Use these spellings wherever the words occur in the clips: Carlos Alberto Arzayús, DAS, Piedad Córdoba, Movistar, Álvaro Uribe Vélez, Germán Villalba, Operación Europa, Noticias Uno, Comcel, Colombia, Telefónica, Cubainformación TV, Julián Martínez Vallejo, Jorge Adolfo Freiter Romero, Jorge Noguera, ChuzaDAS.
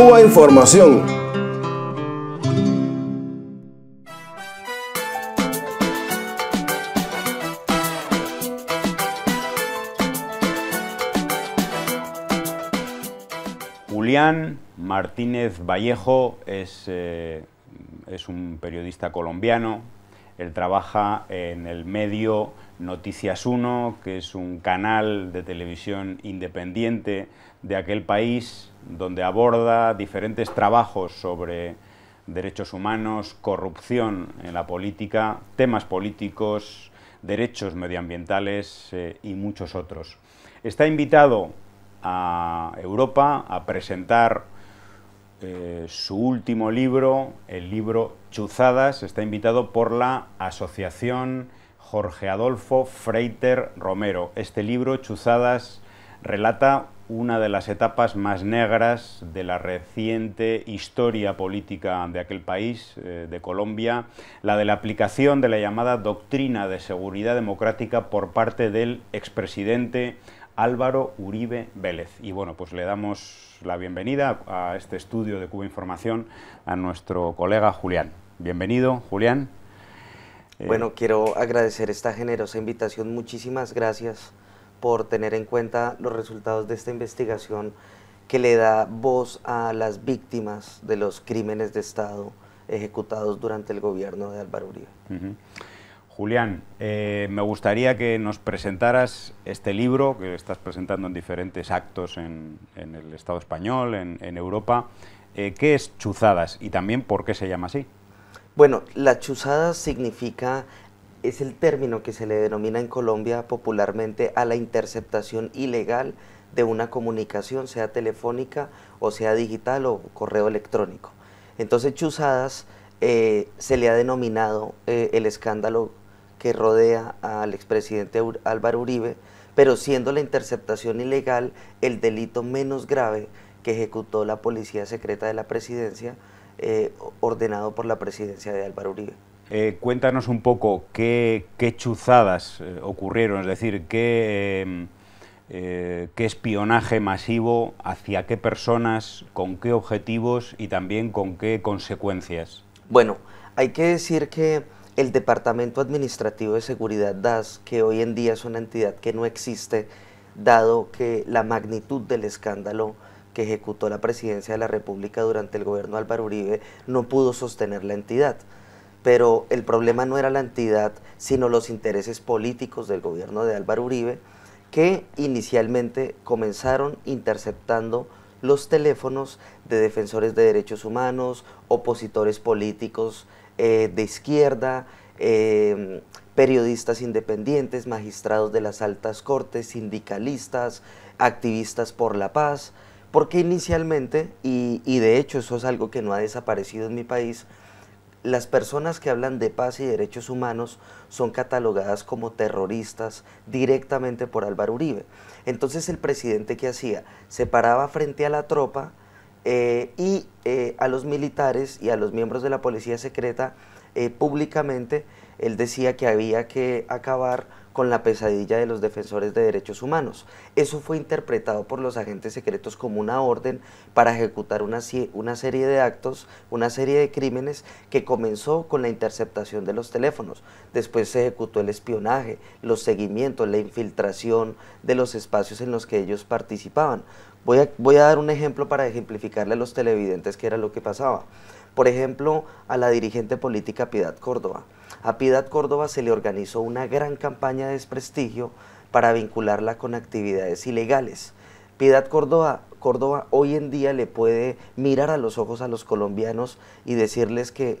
Cuba Información. Julián Martínez Vallejo es un periodista colombiano. Él trabaja en el medio Noticias Uno, que es un canal de televisión independiente de aquel país, donde aborda diferentes trabajos sobre derechos humanos, corrupción en la política, temas políticos, derechos medioambientales y muchos otros. Está invitado a Europa a presentar su último libro, el libro ChuzaDAS. Está invitado por la Asociación Jorge Adolfo Freiter Romero. Este libro, ChuzaDAS, relata una de las etapas más negras de la reciente historia política de aquel país, de Colombia, la de la aplicación de la llamada doctrina de seguridad democrática por parte del expresidente Álvaro Uribe Vélez. Y bueno, pues le damos la bienvenida a este estudio de Cuba Información a nuestro colega Julián. Bienvenido, Julián. Bueno, quiero agradecer esta generosa invitación. Muchísimas gracias por tener en cuenta los resultados de esta investigación que le da voz a las víctimas de los crímenes de Estado ejecutados durante el gobierno de Álvaro Uribe. Julián, me gustaría que nos presentaras este libro que estás presentando en diferentes actos en el Estado español, en Europa. ¿Qué es ChuzaDAS y también por qué se llama así? Bueno, la ChuzaDAS significa... es el término que se le denomina en Colombia popularmente a la interceptación ilegal de una comunicación, sea telefónica o sea digital o correo electrónico. Entonces, ChuzaDAS se le ha denominado el escándalo que rodea al expresidente Álvaro Uribe, pero siendo la interceptación ilegal el delito menos grave que ejecutó la Policía Secreta de la Presidencia, ordenado por la presidencia de Álvaro Uribe. Cuéntanos un poco qué chuzadas ocurrieron, es decir, qué espionaje masivo, hacia qué personas, con qué objetivos y también con qué consecuencias. Bueno, hay que decir que el Departamento Administrativo de Seguridad, DAS, que hoy en día es una entidad que no existe, dado que la magnitud del escándalo que ejecutó la presidencia de la República durante el gobierno de Álvaro Uribe, no pudo sostener la entidad. Pero el problema no era la entidad, sino los intereses políticos del gobierno de Álvaro Uribe, que inicialmente comenzaron interceptando los teléfonos de defensores de derechos humanos, opositores políticos de izquierda, periodistas independientes, magistrados de las altas cortes, sindicalistas, activistas por la paz, porque inicialmente, y de hecho eso es algo que no ha desaparecido en mi país, las personas que hablan de paz y derechos humanos son catalogadas como terroristas directamente por Álvaro Uribe. Entonces el presidente, ¿qué hacía? Se paraba frente a la tropa y a los militares y a los miembros de la policía secreta públicamente. Él decía que había que acabar con la pesadilla de los defensores de derechos humanos. Eso fue interpretado por los agentes secretos como una orden para ejecutar una serie de actos, una serie de crímenes que comenzó con la interceptación de los teléfonos. Después se ejecutó el espionaje, los seguimientos, la infiltración de los espacios en los que ellos participaban. Voy a dar un ejemplo para ejemplificarle a los televidentes qué era lo que pasaba. Por ejemplo, a la dirigente política Piedad Córdoba. A Piedad Córdoba se le organizó una gran campaña de desprestigio para vincularla con actividades ilegales. Piedad Córdoba hoy en día le puede mirar a los ojos a los colombianos y decirles que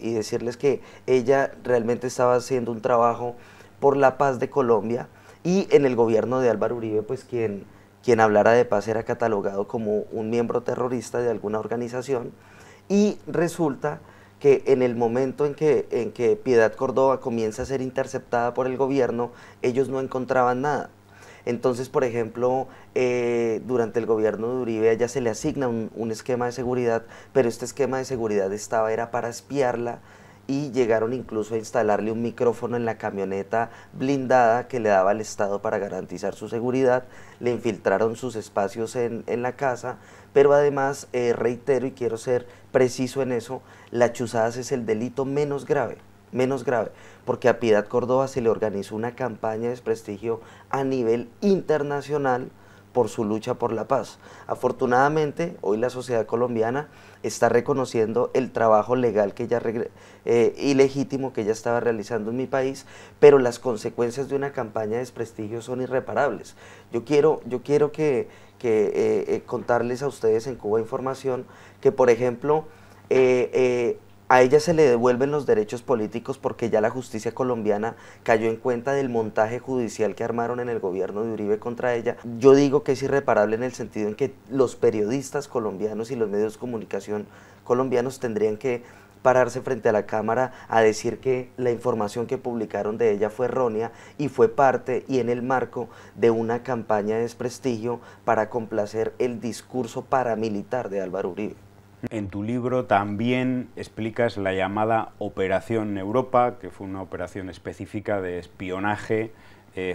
ella realmente estaba haciendo un trabajo por la paz de Colombia, y en el gobierno de Álvaro Uribe, pues quien hablara de paz era catalogado como un miembro terrorista de alguna organización. Y resulta que en el momento en que Piedad Córdoba comienza a ser interceptada por el gobierno, ellos no encontraban nada. Entonces, por ejemplo, durante el gobierno de Uribe a ella se le asigna un esquema de seguridad, pero este esquema de seguridad era para espiarla y llegaron incluso a instalarle un micrófono en la camioneta blindada que le daba el Estado para garantizar su seguridad, le infiltraron sus espacios en la casa, pero además, reitero y quiero ser preciso en eso, la ChuzaDAS es el delito menos grave, porque a Piedad Córdoba se le organizó una campaña de desprestigio a nivel internacional por su lucha por la paz. Afortunadamente, hoy la sociedad colombiana está reconociendo el trabajo legal que ella ilegítimo que ella estaba realizando en mi país, pero las consecuencias de una campaña de desprestigio son irreparables. Yo quiero que contarles a ustedes en Cuba Información que, por ejemplo, a ella se le devuelven los derechos políticos porque ya la justicia colombiana cayó en cuenta del montaje judicial que armaron en el gobierno de Uribe contra ella. Yo digo que es irreparable en el sentido en que los periodistas colombianos y los medios de comunicación colombianos tendrían que pararse frente a la cámara a decir que la información que publicaron de ella fue errónea y fue parte y en el marco de una campaña de desprestigio para complacer el discurso paramilitar de Álvaro Uribe. En tu libro también explicas la llamada Operación Europa, que fue una operación específica de espionaje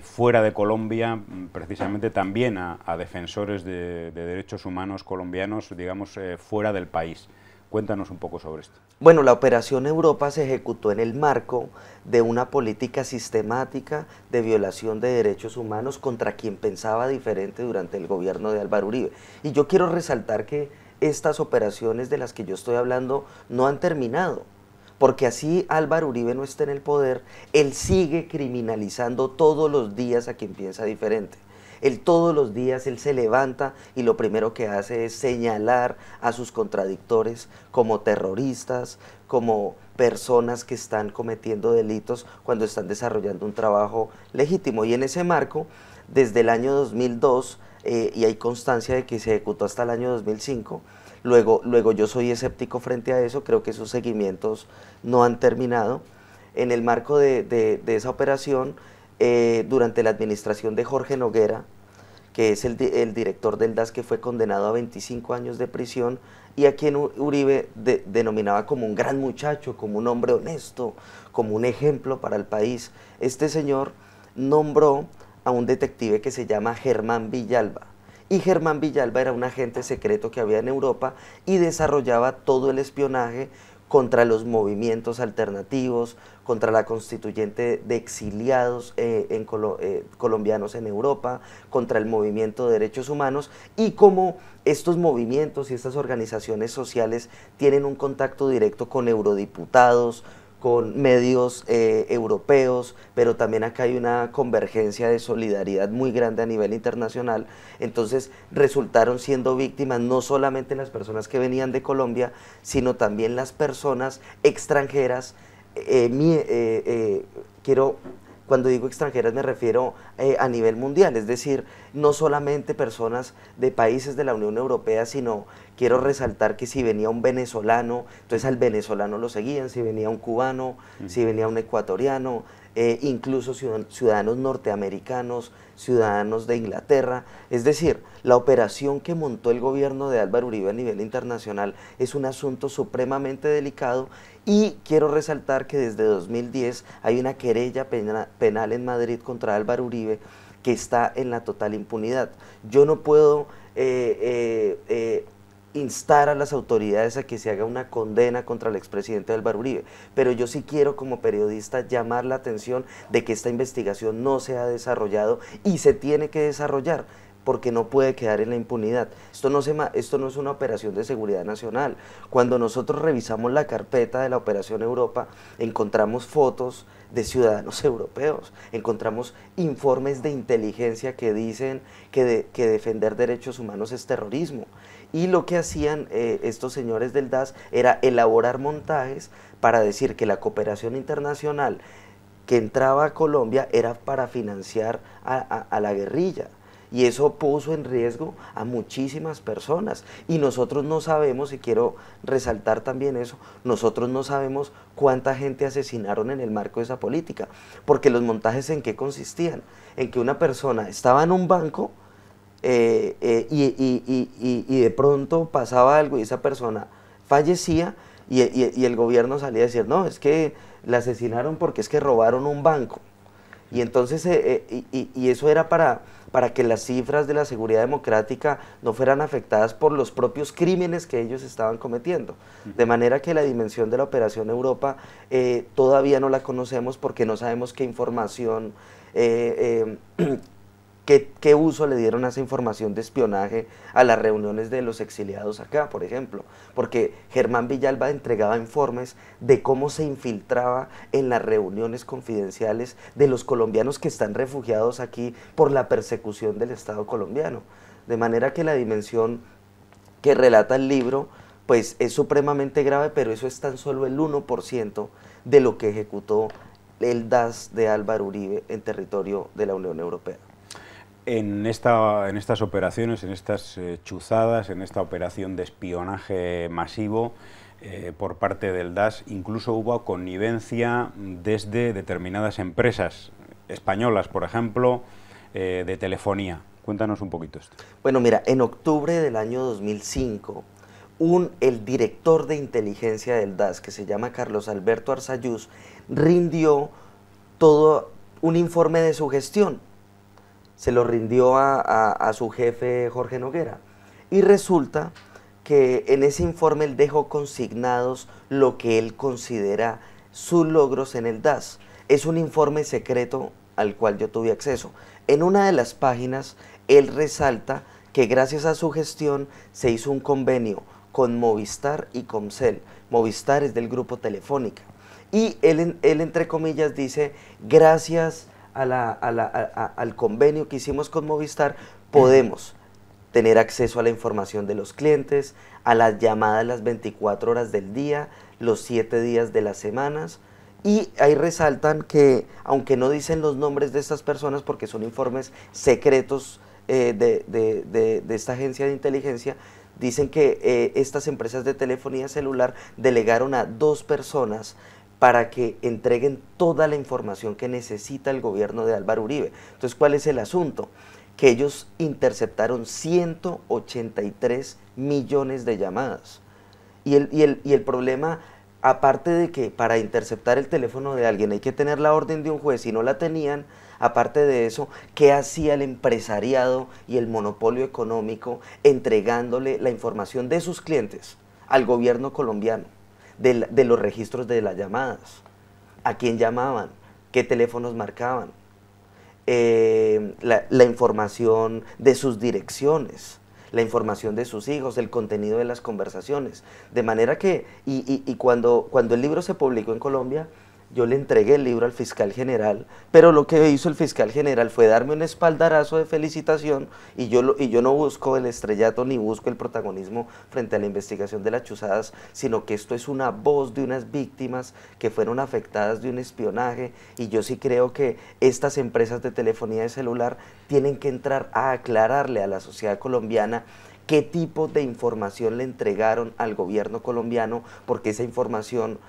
fuera de Colombia, precisamente también a defensores de derechos humanos colombianos, digamos, fuera del país. Cuéntanos un poco sobre esto. Bueno, la Operación Europa se ejecutó en el marco de una política sistemática de violación de derechos humanos contra quien pensaba diferente durante el gobierno de Álvaro Uribe. Y yo quiero resaltar que estas operaciones de las que yo estoy hablando no han terminado, porque así Álvaro Uribe no esté en el poder, él sigue criminalizando todos los días a quien piensa diferente. Él todos los días, él se levanta y lo primero que hace es señalar a sus contradictores como terroristas, como personas que están cometiendo delitos cuando están desarrollando un trabajo legítimo. Y en ese marco, desde el año 2002, y hay constancia de que se ejecutó hasta el año 2005, luego yo soy escéptico frente a eso, creo que esos seguimientos no han terminado. En el marco de esa operación, durante la administración de Jorge Noguera, que es el director del DAS, que fue condenado a 25 años de prisión y a quien Uribe denominaba como un gran muchacho, como un hombre honesto, como un ejemplo para el país, este señor nombró a un detective que se llama Germán Villalba. Y Germán Villalba era un agente secreto que había en Europa y desarrollaba todo el espionaje contra los movimientos alternativos, contra la constituyente de exiliados colombianos en Europa, contra el movimiento de derechos humanos, y como estos movimientos y estas organizaciones sociales tienen un contacto directo con eurodiputados, con medios europeos, pero también acá hay una convergencia de solidaridad muy grande a nivel internacional. Entonces resultaron siendo víctimas no solamente las personas que venían de Colombia, sino también las personas extranjeras. Cuando digo extranjeras me refiero a nivel mundial, es decir, no solamente personas de países de la Unión Europea, sino quiero resaltar que si venía un venezolano, entonces al venezolano lo seguían, si venía un cubano, si venía un ecuatoriano, incluso ciudadanos norteamericanos, ciudadanos de Inglaterra. Es decir, la operación que montó el gobierno de Álvaro Uribe a nivel internacional es un asunto supremamente delicado, y quiero resaltar que desde 2010 hay una querella penal en Madrid contra Álvaro Uribe que está en la total impunidad. Yo no puedo instar a las autoridades a que se haga una condena contra el expresidente Álvaro Uribe, pero yo sí quiero como periodista llamar la atención de que esta investigación no se ha desarrollado y se tiene que desarrollar, porque no puede quedar en la impunidad. Esto no es una operación de seguridad nacional. Cuando nosotros revisamos la carpeta de la Operación Europa, encontramos fotos de ciudadanos europeos, encontramos informes de inteligencia que dicen que defender derechos humanos es terrorismo. Y lo que hacían estos señores del DAS era elaborar montajes para decir que la cooperación internacional que entraba a Colombia era para financiar a la guerrilla. Y eso puso en riesgo a muchísimas personas. Y nosotros no sabemos, y quiero resaltar también eso, nosotros no sabemos cuánta gente asesinaron en el marco de esa política. Porque los montajes, ¿en qué consistían? En que una persona estaba en un banco y de pronto pasaba algo y esa persona fallecía, Y el gobierno salía a decir, no, es que la asesinaron porque es que robaron un banco. Y entonces, y eso era para que las cifras de la seguridad democrática no fueran afectadas por los propios crímenes que ellos estaban cometiendo. De manera que la dimensión de la Operación Europa todavía no la conocemos porque no sabemos qué información, qué uso le dieron a esa información de espionaje a las reuniones de los exiliados acá, por ejemplo. Porque Germán Villalba entregaba informes de cómo se infiltraba en las reuniones confidenciales de los colombianos que están refugiados aquí por la persecución del Estado colombiano. De manera que la dimensión que relata el libro pues es supremamente grave, pero eso es tan solo el 1% de lo que ejecutó el DAS de Álvaro Uribe en territorio de la Unión Europea. En estas operaciones, en estas chuzadas, en esta operación de espionaje masivo por parte del DAS, incluso hubo connivencia desde determinadas empresas españolas, por ejemplo, de telefonía. Cuéntanos un poquito esto. Bueno, mira, en octubre del año 2005, el director de inteligencia del DAS, que se llama Carlos Alberto Arzayús, rindió todo un informe de su gestión. Se lo rindió a su jefe Jorge Noguera, y resulta que en ese informe él dejó consignados lo que él considera sus logros en el DAS. Es un informe secreto al cual yo tuve acceso. En una de las páginas él resalta que gracias a su gestión se hizo un convenio con Movistar y Comcel. Movistar es del grupo Telefónica, y él entre comillas dice, gracias al convenio que hicimos con Movistar, podemos tener acceso a la información de los clientes, a las llamadas las 24 horas del día, los 7 días de las semanas, y ahí resaltan que, aunque no dicen los nombres de estas personas porque son informes secretos de esta agencia de inteligencia, dicen que estas empresas de telefonía celular delegaron a 2 personas para que entreguen toda la información que necesita el gobierno de Álvaro Uribe. Entonces, ¿cuál es el asunto? Que ellos interceptaron 183 millones de llamadas. Y el problema, aparte de que para interceptar el teléfono de alguien hay que tener la orden de un juez, y no la tenían, aparte de eso, ¿qué hacía el empresariado y el monopolio económico entregándole la información de sus clientes al gobierno colombiano? De los registros de las llamadas, a quién llamaban, qué teléfonos marcaban, la información de sus direcciones, la información de sus hijos, el contenido de las conversaciones. De manera que, cuando el libro se publicó en Colombia, yo le entregué el libro al fiscal general, pero lo que hizo el fiscal general fue darme un espaldarazo de felicitación, y yo no busco el estrellato ni busco el protagonismo frente a la investigación de las chuzadas, sino que esto es una voz de unas víctimas que fueron afectadas de un espionaje, y yo sí creo que estas empresas de telefonía de celular tienen que entrar a aclararle a la sociedad colombiana qué tipo de información le entregaron al gobierno colombiano, porque esa información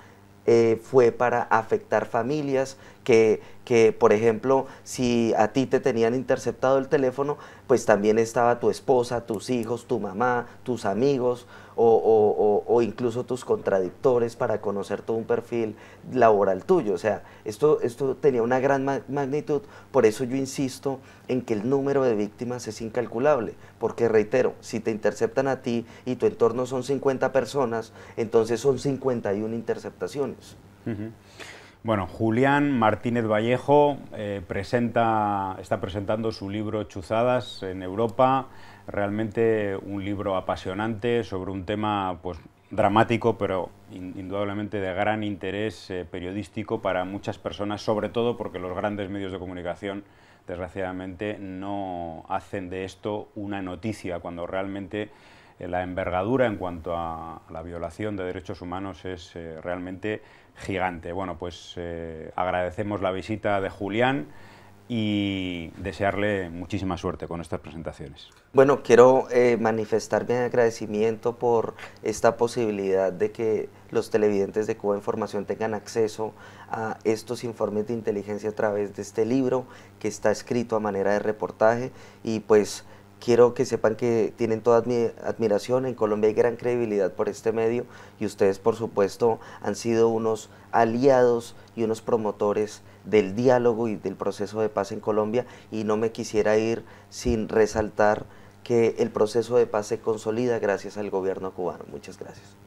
fue para afectar familias que, por ejemplo, si a ti te tenían interceptado el teléfono, pues también estaba tu esposa, tus hijos, tu mamá, tus amigos o incluso tus contradictores, para conocer todo un perfil laboral tuyo. O sea, esto tenía una gran magnitud. Por eso yo insisto en que el número de víctimas es incalculable, porque reitero, si te interceptan a ti y tu entorno son 50 personas, entonces son 51 interceptaciones. Bueno, Julián Martínez Vallejo está presentando su libro Chuzadas en Europa, realmente un libro apasionante sobre un tema pues dramático, pero indudablemente de gran interés periodístico para muchas personas, sobre todo porque los grandes medios de comunicación, desgraciadamente, no hacen de esto una noticia, cuando realmente la envergadura en cuanto a la violación de derechos humanos es realmente gigante. Bueno, pues agradecemos la visita de Julián y desearle muchísima suerte con estas presentaciones. Bueno, quiero manifestar mi agradecimiento por esta posibilidad de que los televidentes de Cuba Información tengan acceso a estos informes de inteligencia a través de este libro que está escrito a manera de reportaje, y pues Quiero que sepan que tienen toda mi admiración. En Colombia hay gran credibilidad por este medio y ustedes, por supuesto, han sido unos aliados y unos promotores del diálogo y del proceso de paz en Colombia, y no me quisiera ir sin resaltar que el proceso de paz se consolida gracias al gobierno cubano. Muchas gracias.